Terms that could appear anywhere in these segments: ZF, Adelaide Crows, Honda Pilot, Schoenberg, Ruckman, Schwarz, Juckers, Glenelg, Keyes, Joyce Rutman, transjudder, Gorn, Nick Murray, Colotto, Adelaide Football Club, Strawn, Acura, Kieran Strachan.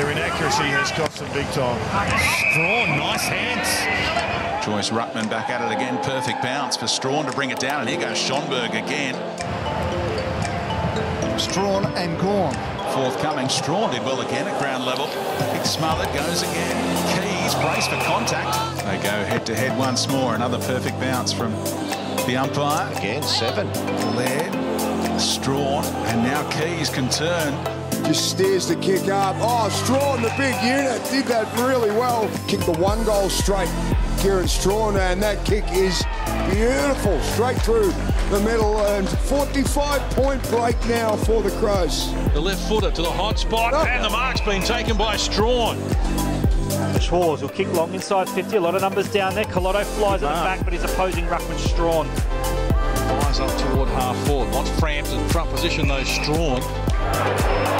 Their inaccuracy has cost them big time. Strawn, nice hands. Joyce Rutman back at it again. Perfect bounce for Strawn to bring it down. And here goes Schoenberg again. Strawn and Gorn. Forthcoming. Strawn did well again at ground level. Big smother goes again. Keyes brace for contact. They go head to head once more. Another perfect bounce from the umpire. Again, seven. Laird, Strawn, and now Keyes can turn. Just steers the kick up. Oh, Strawn, the big unit, did that really well. Kicked the one goal straight, Kieran Strachan, and that kick is beautiful, straight through the middle, and 45-point break now for the Crows. The left footer to the hot spot, and the mark's been taken by Strachan. Schwarz will kick long inside 50, a lot of numbers down there. Colotto flies at the back, but he's opposing Ruckman Strawn. Flies up toward half forward, not Frams in front position though, Strawn.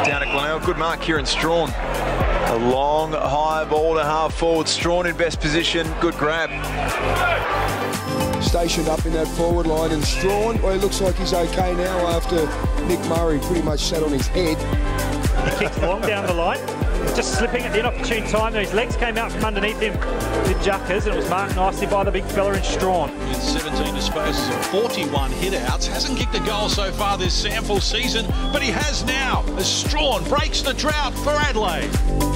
Down at Glenelg, good mark here in Strawn. A long, high ball to half forward, Strawn in best position, good grab. Stationed up in that forward line, and Strawn, well, it looks like he's okay now after Nick Murray pretty much sat on his head. He kicked long down the line, just slipping at the inopportune time. His legs came out from underneath him with Juckers, and it was marked nicely by the big fella in Strawn. In 17 disposals and 41 hit-outs. Hasn't kicked a goal so far this sample season, but he has now as Strawn breaks the drought for Adelaide.